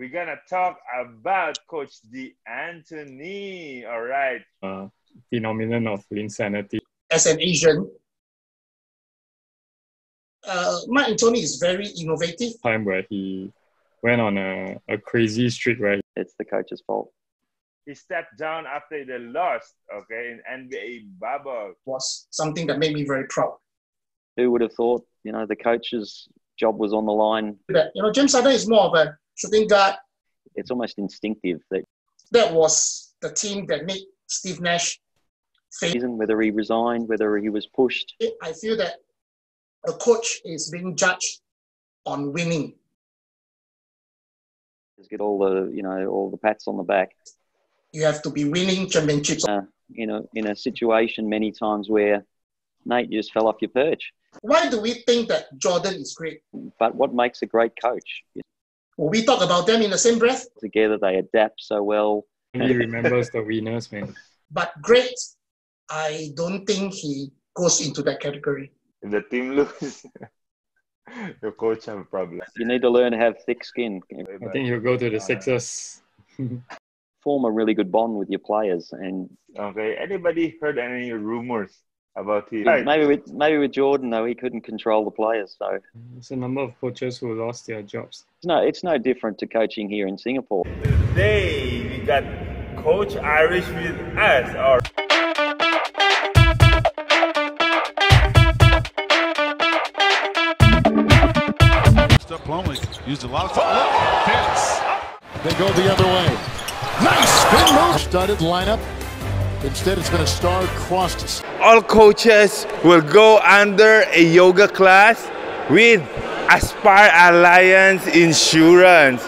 We're going to talk about Coach D'Antoni. All right. Phenomenon of insanity. As an Asian, Mike D'Antoni is very innovative. Time where he went on a crazy streak, right? It's the coach's fault. He stepped down after they lost, okay, in NBA bubble. Was something that made me very proud. Who would have thought, you know, the coach's job was on the line. But, you know, James Harden is more of a shooting guard. It's almost instinctive. That was the team that made Steve Nash fail. Whether he resigned, whether he was pushed. I feel that a coach is being judged on winning. Just get all the, you know, all the pats on the back. You have to be winning championships. In a situation many times where, mate, you just fell off your perch. Why do we think that Jordan is great? But what makes a great coach? Will we talk about them in the same breath? Together they adapt so well. He remembers the winners, man. But great, I don't think he goes into that category. If the team loses, the coach have a problem. You need to learn to have thick skin. I think he'll go to the Sixers. Form a really good bond with your players. And okay, anybody heard any rumors about him? Right. Maybe with Jordan, though, he couldn't control the players. So there's a number of coaches who lost their jobs. It's no different to coaching here in Singapore. Today we got Coach Irish with us. Steph Plumlee used a lot of time. They go the other way. Nice spin move. Started lineup. Instead, it's been a star crossed. All coaches will go under a yoga class with Aspire Alliance Insurance.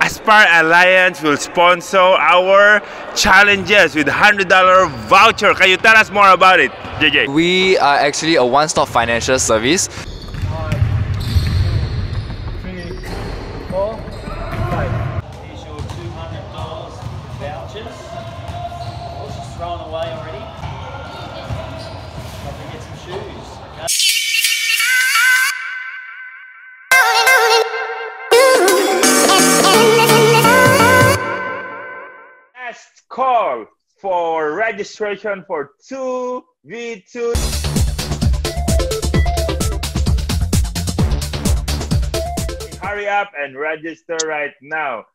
Aspire Alliance will sponsor our challenges with $100 voucher. Can you tell us more about it, JJ? We are actually a one-stop financial service. 1, 2, 3, 4, 5. Issue $200 vouchers. Oh, she's thrown away already. Got to get some shoes. Okay. Call for registration for 2v2. Hurry up and register right now.